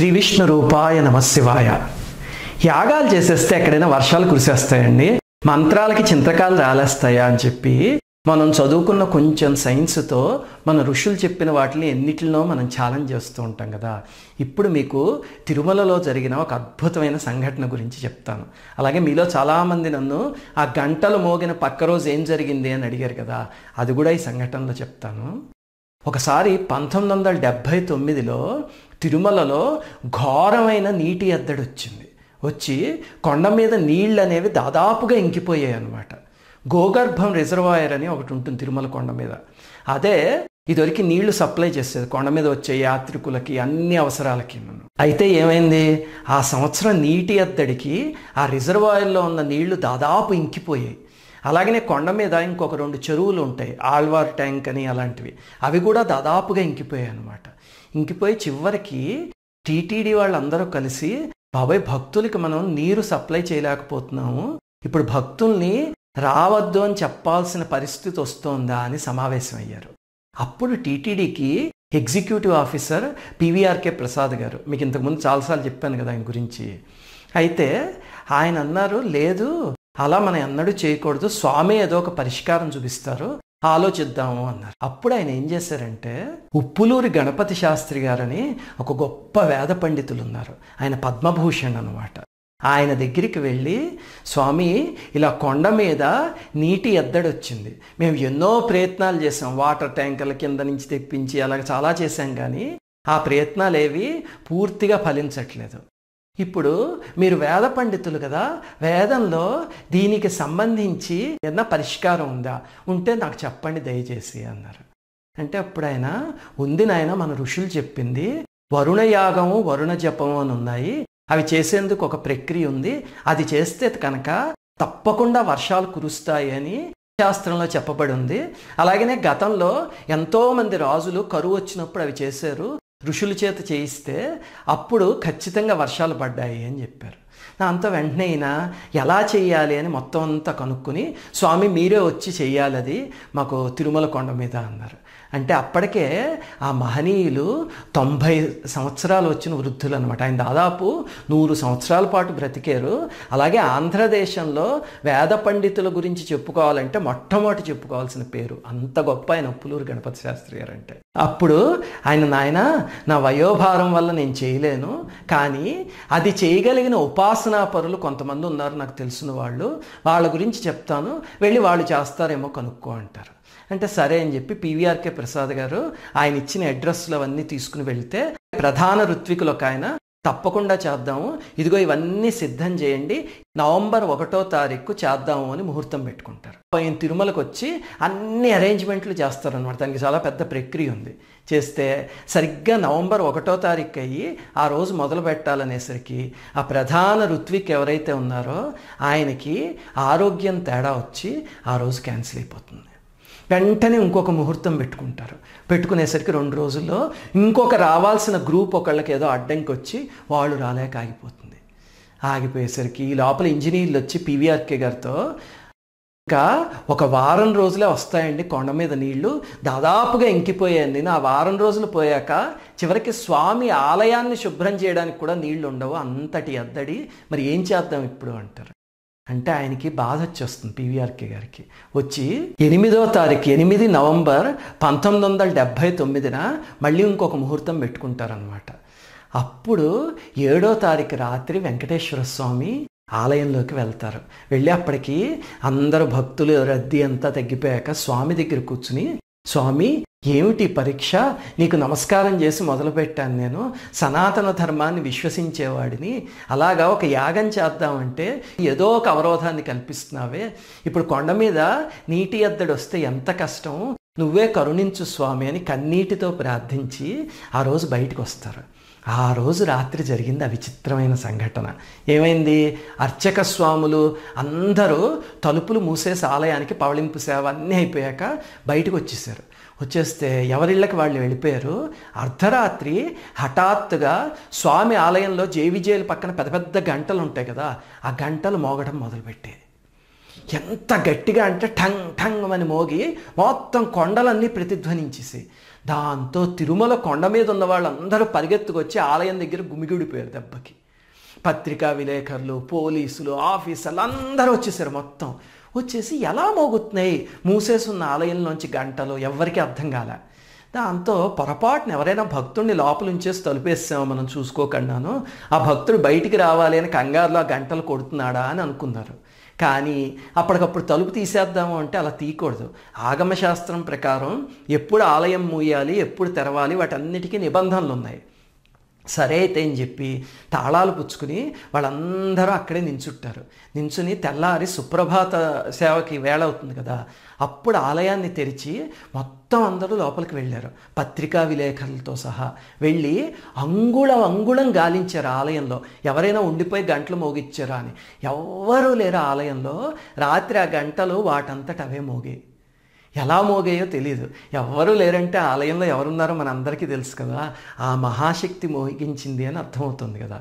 శ్రీ విష్ణు రూపాయ నమశివాయ. యాగాలు చేసేస్తే ఎక్కడైనా వర్షాలు కురిసేస్తాయండి, మంత్రాలకి చింతకాలు రాలేస్తాయా అని చెప్పి మనం చదువుకున్న కొంచెం సైన్స్తో మన ఋషులు చెప్పిన వాటిని ఎన్నిటిలో మనం ఛాలెంజ్ చేస్తూ ఉంటాం కదా. ఇప్పుడు మీకు తిరుమలలో జరిగిన ఒక అద్భుతమైన సంఘటన గురించి చెప్తాను. అలాగే మీలో చాలామంది నన్ను ఆ గంటలు మోగిన పక్క రోజు ఏం జరిగింది అని అడిగారు కదా, అది కూడా ఈ సంఘటనలో చెప్తాను. ఒకసారి 1979లో తిరుమలలో ఘోరమైన నీటి ఎద్దడి వచ్చి కొండ మీద నీళ్ళు అనేవి దాదాపుగా ఇంకిపోయాయి అన్నమాట. గోగర్భం రిజర్వాయర్ అని ఒకటి ఉంటుంది తిరుమల కొండ మీద, అదే ఇదివరకు నీళ్లు సప్లై చేసేది కొండ మీద వచ్చే యాత్రికులకి అన్ని అవసరాలకి. అయితే ఏమైంది, ఆ సంవత్సరం నీటి ఎద్దడికి ఆ రిజర్వాయర్లో ఉన్న నీళ్లు దాదాపు ఇంకిపోయాయి. అలాగనే కొండ మీద ఇంకొక 2 చెరువులు ఉంటాయి, ఆళ్వార్ ట్యాంక్ అని అలాంటివి, అవి కూడా దాదాపుగా ఇంకిపోయాయి అన్నమాట. ఇంకిపోయి చివరికి టీటీడీ వాళ్ళందరూ కలిసి, బాబాయ్ భక్తులకి మనం నీరు సప్లై చేయలేకపోతున్నాము, ఇప్పుడు భక్తుల్ని రావద్దు అని చెప్పాల్సిన పరిస్థితి వస్తోందా అని సమావేశమయ్యారు. అప్పుడు టీటీడీకి ఎగ్జిక్యూటివ్ ఆఫీసర్ PVRK ప్రసాద్ గారు, మీకు ఇంతకుముందు చాలాసార్లు చెప్పాను కదా ఆయన గురించి, అయితే ఆయన అన్నారు, లేదు అలా మనం ఎన్నడూ చేయకూడదు, స్వామి ఏదో ఒక పరిష్కారం చూపిస్తారు, ఆలోచిద్దాము అన్నారు. అప్పుడు ఆయన ఏం చేశారంటే, ఉప్పులూరి గణపతి శాస్త్రి గారని ఒక గొప్ప వేద పండితులు ఉన్నారు, ఆయన పద్మభూషణ్ అన్నమాట, ఆయన దగ్గరికి వెళ్ళి, స్వామి ఇలా కొండ మీద నీటి ఎద్దడి వచ్చింది, మేము ఎన్నో ప్రయత్నాలు చేసాం, వాటర్ ట్యాంకర్ల కింద నుంచి తెప్పించి అలాగ చాలా చేశాం, కానీ ఆ ప్రయత్నాలు ఏవి పూర్తిగా ఫలించట్లేదు. ఇప్పుడు మీరు వేద పండితులు కదా, వేదంలో దీనికి సంబంధించి ఏదైనా పరిష్కారం ఉందా, ఉంటే నాకు చెప్పండి దయచేసి అన్నారు. అంటే అప్పుడు ఆయన, ఉంది నాయన మన ఋషులు చెప్పింది, వరుణ యాగము వరుణ జపము అని ఉన్నాయి, అవి చేసేందుకు ఒక ప్రక్రియ ఉంది, అది చేస్తే కనుక తప్పకుండా వర్షాలు కురుస్తాయి అని శాస్త్రంలో చెప్పబడి ఉంది. అలాగనే గతంలో ఎంతోమంది రాజులు కరువు వచ్చినప్పుడు అవి చేశారు, ఋషుల చేత చేయిస్తే అప్పుడు ఖచ్చితంగా వర్షాలు పడ్డాయి అని చెప్పారు. అంత వెంటనే అయినా ఎలా చేయాలి అని మొత్తం అంతా కనుక్కుని, స్వామి మీరే వచ్చి చేయాలి అది మాకు తిరుమల కొండ మీద అన్నారు. అంటే అప్పటికే ఆ మహనీయులు 90 సంవత్సరాలు వచ్చిన వృద్ధులు అనమాట, ఆయన దాదాపు 100 సంవత్సరాల పాటు బ్రతికారు. అలాగే ఆంధ్రదేశంలో వేద పండితుల గురించి చెప్పుకోవాలంటే మొట్టమొదటి చెప్పుకోవాల్సిన పేరు, అంత గొప్ప ఆయన ఉప్పులూరు గణపతి శాస్త్రి గారు అంటే. అప్పుడు ఆయన, నాయన నా వయోభారం వల్ల నేను చేయలేను, కానీ అది చేయగలిగిన ఉపాసనా పరులు కొంతమంది ఉన్నారు నాకు తెలిసిన వాళ్ళు, వాళ్ళ గురించి చెప్తాను, వెళ్ళి వాళ్ళు చేస్తారేమో కనుక్కో అంటారు. అంటే సరే అని చెప్పి PVRK ప్రసాద్ గారు ఆయన ఇచ్చిన అడ్రస్లు అవన్నీ తీసుకుని వెళితే, ప్రధాన ఋత్వికులు ఒక ఆయన, తప్పకుండా చేద్దాము, ఇదిగో ఇవన్నీ సిద్ధం చేయండి, నవంబర్ 1వ తారీఖు చేద్దాము అని ముహూర్తం పెట్టుకుంటారు. ఆయన తిరుమలకు వచ్చి అన్ని అరేంజ్మెంట్లు చేస్తారనమాట, దానికి చాలా పెద్ద ప్రక్రియ ఉంది. చేస్తే సరిగ్గా నవంబర్ 1వ తారీఖు అయ్యి ఆ రోజు మొదలు పెట్టాలనేసరికి ఆ ప్రధాన ఋత్విక్ ఎవరైతే ఉన్నారో ఆయనకి ఆరోగ్యం తేడా వచ్చి ఆ రోజు క్యాన్సిల్ అయిపోతుంది. వెంటనే ఇంకొక ముహూర్తం పెట్టుకుంటారు, పెట్టుకునేసరికి 2 రోజుల్లో ఇంకొక రావాల్సిన గ్రూప్ ఒకళ్ళకి ఏదో అడ్డంకి వచ్చి వాళ్ళు రాలేక ఆగిపోతుంది. ఆగిపోయేసరికి ఈ లోపల ఇంజనీర్లు వచ్చి PVRK గారితో, ఇంకా 1 వారం రోజులే వస్తాయండి కొండ మీద నీళ్లు, దాదాపుగా ఇంకిపోయాయండి, ఆ 1 వారం రోజులు పోయాక చివరికి స్వామి ఆలయాన్ని శుభ్రం చేయడానికి కూడా నీళ్లు ఉండవు, అంతటి ఎద్దడి, మరి ఏం చేద్దాం ఇప్పుడు అంటారు. అంటే ఆయనకి బాధ వచ్చేస్తుంది PVRK గారికి. వచ్చి 8వ తారీఖు 8 నవంబర్ 1979న మళ్ళీ ఇంకొక ముహూర్తం పెట్టుకుంటారనమాట. అప్పుడు 7వ తారీఖు రాత్రి వెంకటేశ్వర స్వామి ఆలయంలోకి వెళ్తారు. వెళ్ళి అప్పటికి అందరు భక్తులు రద్దీ అంతా తగ్గిపోయాక స్వామి దగ్గర కూర్చుని, స్వామి ఏమిటి పరీక్ష, నీకు నమస్కారం చేసి మొదలుపెట్టాను, నేను సనాతన ధర్మాన్ని విశ్వసించేవాడిని, అలాగా ఒక యాగం చేద్దామంటే ఏదో ఒక అవరోధాన్ని కల్పిస్తున్నావే, ఇప్పుడు కొండ మీద నీటి ఎద్దడి వస్తే ఎంత కష్టం, నువ్వే కరుణించు స్వామి అని కన్నీటితో ప్రార్థించి ఆ రోజు బయటకు వస్తారు. ఆ రోజు రాత్రి జరిగింది ఆ విచిత్రమైన సంఘటన. ఏమైంది, అర్చక స్వాములు అందరూ తలుపులు మూసేసి ఆలయానికి పవళింపు సేవ అన్నీ అయిపోయాక బయటకు వచ్చేసారు. వచ్చేస్తే ఎవరిళ్ళకి వాళ్ళు వెళ్ళిపోయారు. అర్ధరాత్రి హఠాత్తుగా స్వామి ఆలయంలో జేవిజేలు పక్కన పెద్ద పెద్ద గంటలు ఉంటాయి కదా, ఆ గంటలు మోగడం మొదలుపెట్టేది. ఎంత గట్టిగా అంటే ఠంగ్ ఠంగ్ అని మోగి మొత్తం కొండలన్నీ ప్రతిధ్వనించేసి దాంతో తిరుమల కొండ మీద ఉన్న వాళ్ళందరూ పరిగెత్తుకొచ్చి ఆలయం దగ్గర గుమిగూడిపోయారు దెబ్బకి. పత్రికా విలేకరులు, పోలీసులు, ఆఫీసర్లు అందరూ వచ్చేసారు. మొత్తం వచ్చేసి ఎలా మోగుతున్నాయి మూసేసున్న ఆలయంలోంచి గంటలు, ఎవరికి అర్థం కాల. దాంతో పొరపాటున ఎవరైనా భక్తుడిని లోపల ఉంచేసి తలుపేసామో మనం చూసుకోకుండాను, ఆ భక్తుడు బయటికి రావాలి అని కంగారులో ఆ గంటలు కొడుతున్నాడా అని అనుకున్నారు. కానీ అప్పటికప్పుడు తలుపు తీసేద్దాము అంటే అలా తీయకూడదు. ఆగమశాస్త్రం ప్రకారం ఎప్పుడు ఆలయం మూయాలి, ఎప్పుడు తెరవాలి, వాటన్నిటికీ నిబంధనలు ఉన్నాయి. సరే అయితే అని చెప్పి తాళాలు పుచ్చుకుని వాళ్ళందరూ అక్కడే నించుంటారు. నించుని తెల్లారి సుప్రభాత సేవకి వేళ అవుతుంది కదా, అప్పుడు ఆలయాన్ని తెరిచి మొత్తం అందరూ లోపలికి వెళ్ళారు. పత్రికా విలేకరులతో సహా వెళ్ళి అంగుళం అంగుళం గాలించారు ఆలయంలో, ఎవరైనా ఉండిపోయి గంటలు మోగిచ్చారా అని. ఎవ్వరూ లేరు ఆలయంలో. రాత్రి ఆ గంటలు వాటంతట అవే మోగి ఎలా మోగాయో తెలియదు. ఎవ్వరూ లేరంటే ఆలయంలో ఎవరున్నారో మనందరికీ తెలుసు కదా, ఆ మహాశక్తి మోగించింది అని అర్థమవుతుంది కదా.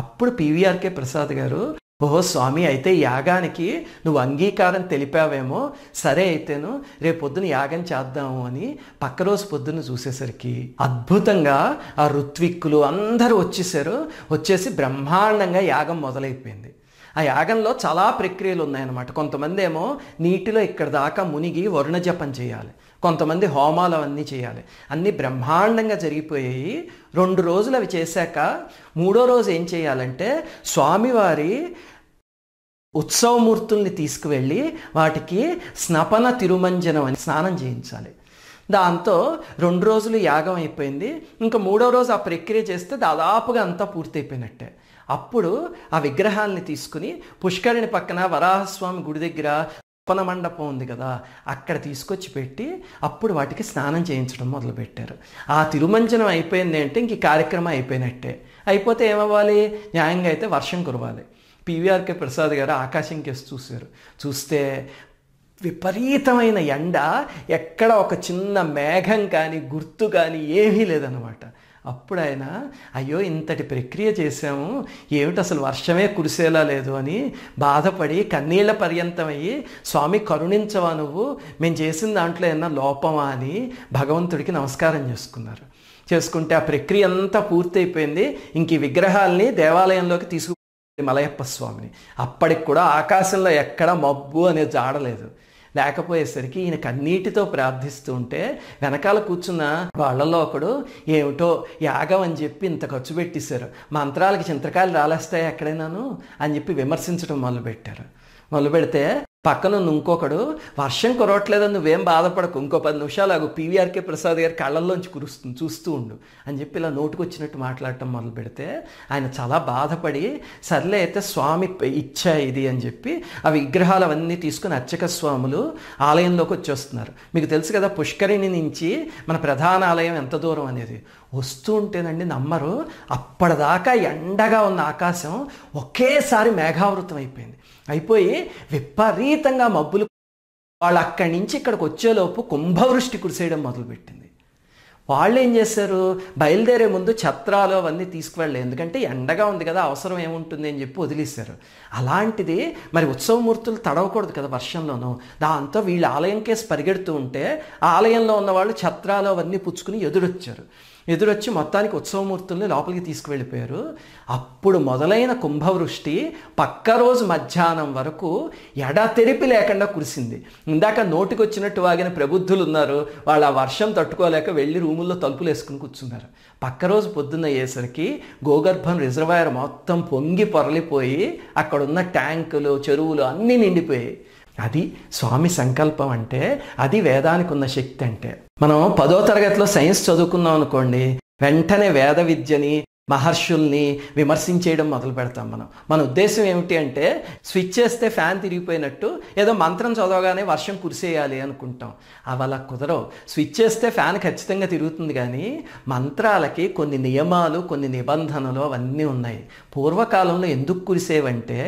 అప్పుడు పీవీఆర్కే ప్రసాద్ గారు, ఓహో స్వామి, అయితే యాగానికి నువ్వు అంగీకారం తెలిపావేమో, సరే అయితేను రేపొద్దున యాగం చేద్దాము అని పక్క రోజు పొద్దున్న చూసేసరికి అద్భుతంగా ఆ ఋత్విక్కులు అందరూ వచ్చేసారు. వచ్చేసి బ్రహ్మాండంగా యాగం మొదలైపోయింది. ఆ యాగంలో చాలా ప్రక్రియలు ఉన్నాయన్నమాట. కొంతమంది ఏమో నీటిలో ఇక్కడ దాకా మునిగి వరుణ జపం చేయాలి, కొంతమంది హోమాలు అవన్నీ చేయాలి. అన్నీ బ్రహ్మాండంగా జరిగిపోయాయి. 2 రోజులు అవి చేశాక 3వ రోజు ఏం చేయాలంటే స్వామివారి ఉత్సవమూర్తుల్ని తీసుకువెళ్ళి వాటికి స్నపన తిరుమంజనం అని స్నానం చేయించాలి. దాంతో 2 రోజులు యాగం అయిపోయింది. ఇంకా 3వ రోజు ఆ ప్రక్రియ చేస్తే దాదాపుగా అంతా పూర్తయిపోయినట్టే. అప్పుడు ఆ విగ్రహాలని తీసుకుని పుష్కరిణి పక్కన వరాహస్వామి గుడి దగ్గర ఉపన మండపం ఉంది కదా, అక్కడ తీసుకొచ్చి పెట్టి అప్పుడు వాటికి స్నానం చేయించడం మొదలుపెట్టారు. ఆ తిరుమంజనం అయిపోయింది అంటే ఇంక కార్యక్రమం అయిపోయినట్టే. అయిపోతే ఏమవ్వాలి, న్యాయంగా అయితే వర్షం కురవాలి. పీవీఆర్కే ప్రసాద్ గారు ఆకాశం కేసి చూశారు. చూస్తే విపరీతమైన ఎండ, ఎక్కడ ఒక చిన్న మేఘం కానీ గుర్తు కానీ ఏమీ లేదన్నమాట. అప్పుడు ఆయన, అయ్యో ఇంతటి ప్రక్రియ చేసాము, ఏమిటి అసలు వర్షమే కురిసేలా లేదు అని బాధపడి కన్నీళ్ల పర్యంతమయ్యి, స్వామి కరుణించవా నువ్వు, మేము చేసిన దాంట్లో ఏమన్నా లోపమా అని భగవంతుడికి నమస్కారం చేసుకున్నారు. చేసుకుంటే ఆ ప్రక్రియ అంతా పూర్తయిపోయింది. ఇంక ఈ విగ్రహాలని దేవాలయంలోకి తీసుకుపోయింది మలయప్ప స్వామిని. అప్పటికి కూడా ఆకాశంలో ఎక్కడ మబ్బు అనేది జాడలేదు. లేకపోయేసరికి ఈయన కన్నీటితో ప్రార్థిస్తూ ఉంటే వెనకాల కూర్చున్న వాళ్ళలో ఒకడు, ఏమిటో యాగం అని చెప్పి ఇంత ఖర్చు పెట్టేశారు, మంత్రాలకి చింతకాయలు రాలేస్తాయి ఎక్కడైనాను అని చెప్పి విమర్శించడం మొదలుపెట్టారు. మొదలు పెడితే పక్కన ఇంకొకడు, వర్షం కురవట్లేదని నువ్వేం బాధపడకు, ఇంకో 10 నిమిషాలు ఆగు, పీవీఆర్కే ప్రసాద్ గారి కళ్ళల్లోంచి కురుస్తుంది చూస్తూ ఉండు అని చెప్పి ఇలా నోటుకొచ్చినట్టు మాట్లాడటం మొదలు పెడితే ఆయన చాలా బాధపడి, సర్లే అయితే స్వామి ఇచ్చా ఇది అని చెప్పి ఆ విగ్రహాలు అవన్నీ తీసుకుని అర్చక స్వాములు ఆలయంలోకి వచ్చేస్తున్నారు. మీకు తెలుసు కదా పుష్కరిణి నుంచి మన ప్రధాన ఆలయం ఎంత దూరం అనేది. వస్తూ ఉంటేనండి నమ్మరు, అప్పటిదాకా ఎండగా ఉన్న ఆకాశం ఒకేసారి మేఘావృతం అయిపోయింది. అయిపోయి విపరీతంగా మబ్బులు, వాళ్ళు అక్కడి నుంచి ఇక్కడికి వచ్చేలోపు కుంభవృష్టి కురిసేయడం మొదలుపెట్టింది. వాళ్ళు ఏం చేశారు, బయలుదేరే ముందు ఛత్రాలు అవన్నీ తీసుకువెళ్ళలేదు, ఎందుకంటే ఎండగా ఉంది కదా అవసరం ఏముంటుంది అని చెప్పి వదిలేశారు. అలాంటిది మరి ఉత్సవమూర్తులు తడవకూడదు కదా వర్షంలోనూ. దాంతో వీళ్ళు ఆలయం కేసు పరిగెడుతూ ఉంటే ఆలయంలో ఉన్న వాళ్ళు ఛత్రాలు అవన్నీ పుచ్చుకుని ఎదురొచ్చారు. ఎదురొచ్చి మొత్తానికి ఉత్సవమూర్తుల్ని లోపలికి తీసుకువెళ్ళిపోయారు. అప్పుడు మొదలైన కుంభవృష్టి పక్క రోజు మధ్యాహ్నం వరకు ఎడతెరిపి లేకుండా కురిసింది. ఇందాక నోటికొచ్చినట్టు వాగిన ప్రబుద్ధులు ఉన్నారు, వాళ్ళు ఆ వర్షం తట్టుకోలేక వెళ్ళి రూముల్లో తలుపులు వేసుకుని కూర్చున్నారు. పక్క రోజు పొద్దున్న అయ్యేసరికి గోగర్భం రిజర్వాయర్ మొత్తం పొంగి పొరలిపోయి అక్కడున్న ట్యాంకులు, చెరువులు అన్నీ నిండిపోయాయి. అది స్వామి సంకల్పం అంటే, అది వేదానికి ఉన్న శక్తి అంటే. మనం 10వ తరగతిలో సైన్స్ చదువుకున్నాం అనుకోండి, వెంటనే వేద విద్యని, మహర్షుల్ని విమర్శించేయడం మొదలు పెడతాం మనం. మన ఉద్దేశం ఏమిటి అంటే స్విచ్ చేస్తే ఫ్యాన్ తిరిగిపోయినట్టు ఏదో మంత్రం చదవగానే వర్షం కురిసేయాలి అనుకుంటాం. అవలా కుదరవు. స్విచ్ చేస్తే ఫ్యాన్ ఖచ్చితంగా తిరుగుతుంది, కానీ మంత్రాలకి కొన్ని నియమాలు, కొన్ని నిబంధనలు అవన్నీ ఉన్నాయి. పూర్వకాలంలో ఎందుకు కురిసేవంటే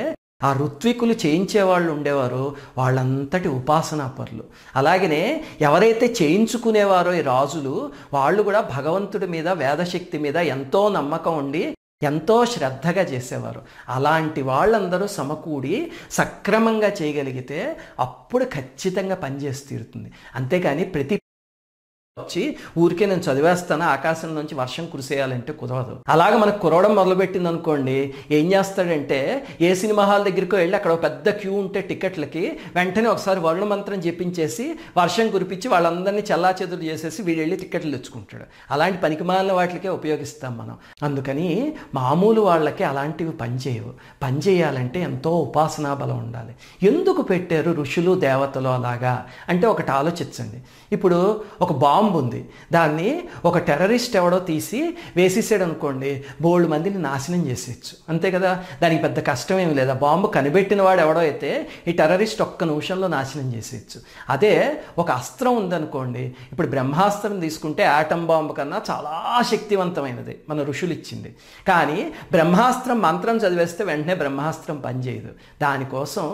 ఆ ఋత్వికులు చేయించేవాళ్ళు ఉండేవారు, వాళ్ళంతటి ఉపాసనా పరులు. అలాగనే ఎవరైతే చేయించుకునేవారో ఈ రాజులు, వాళ్ళు కూడా భగవంతుడి మీద, వేదశక్తి మీద ఎంతో నమ్మకం ఉండి ఎంతో శ్రద్ధగా చేసేవారు. అలాంటి వాళ్ళందరూ సమకూడి సక్రమంగా చేయగలిగితే అప్పుడు ఖచ్చితంగా పనిచేసి తీరుతుంది. అంతేకాని ప్రతి వచ్చి ఊరికే నేను చదివేస్తాను ఆకాశం నుంచి వర్షం కురిసేయాలంటే కుదరదు. అలాగా మనకు కురవడం మొదలుపెట్టింది అనుకోండి, ఏం చేస్తాడంటే ఏ సినిమా హాల్ దగ్గరికో వెళ్ళి అక్కడ ఒక పెద్ద క్యూ ఉంటే టికెట్లకి వెంటనే ఒకసారి వరుణ మంత్రం జపించేసి వర్షం కురిపించి వాళ్ళందరినీ చల్లాచెదురు చేసేసి వీడు వెళ్ళి టికెట్లు తెచ్చుకుంటాడు. అలాంటి పనికిమాలిన వాటికే ఉపయోగిస్తాం మనం. అందుకని మామూలు వాళ్ళకి అలాంటివి పనిచేయవు. పనిచేయాలంటే ఎంతో ఉపాసనా బలం ఉండాలి. ఎందుకు పెట్టారు ఋషులు దేవతలు అలాగా అంటే ఒకటి ఆలోచించండి. ఇప్పుడు ఒక బాంబు ఉంది, దాన్ని ఒక టెర్రరిస్ట్ ఎవడో తీసి వేసేసాడు అనుకోండి, బోల్డ్ మందిని నాశనం చేసేయచ్చు అంతే కదా. దానికి పెద్ద కష్టం ఏమి లేదు. బాంబు కనిపెట్టిన వాడు ఎవడో అయితే ఈ టెర్రరిస్ట్ ఒక్క నిమిషంలో నాశనం చేసేయచ్చు. అదే ఒక అస్త్రం ఉందనుకోండి, ఇప్పుడు బ్రహ్మాస్త్రం తీసుకుంటే ఆటం బాంబు కన్నా చాలా శక్తివంతమైనది మన ఋషులు ఇచ్చింది. కానీ బ్రహ్మాస్త్రం మంత్రం చదివేస్తే వెంటనే బ్రహ్మాస్త్రం పనిచేయదు. దానికోసం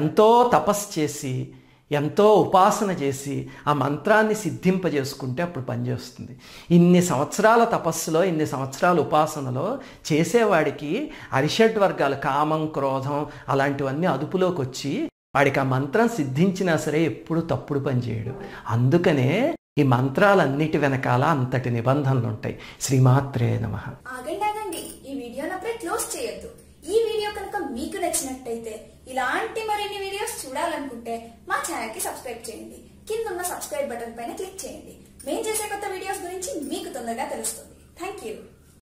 ఎంతో తపస్సు చేసి ఎంతో ఉపాసన చేసి ఆ మంత్రాన్ని సిద్ధింపజేసుకుంటే అప్పుడు పనిచేస్తుంది. ఇన్ని సంవత్సరాల తపస్సులో ఇన్ని సంవత్సరాల ఉపాసనలో చేసేవాడికి అరిషడ్ వర్గాలు కామం క్రోధం అలాంటివన్నీ అదుపులోకి వచ్చి వాడికి ఆ మంత్రం సిద్ధించినా సరే ఎప్పుడు తప్పుడు పని చేయడు. అందుకనే ఈ మంత్రాలన్నిటి వెనకాల అంతటి నిబంధనలు ఉంటాయి. శ్రీమాత్రే నమః. ఆగండి, ఈ వీడియోని అప్పుడే క్లోజ్ చేయొద్దు. ఈ వీడియో కనుక మీకు నచ్చినట్టయితే ఇలాంటి మరిన్ని వీడియోస్ చూడాలనుకుంటే మా ఛానల్ కి సబ్స్క్రైబ్ చేయండి. కింద ఉన్న సబ్స్క్రైబ్ బటన్ పైన క్లిక్ చేయండి. మేము చేసే కొత్త వీడియోస్ గురించి మీకు తొందరగా తెలుస్తుంది. Thank you.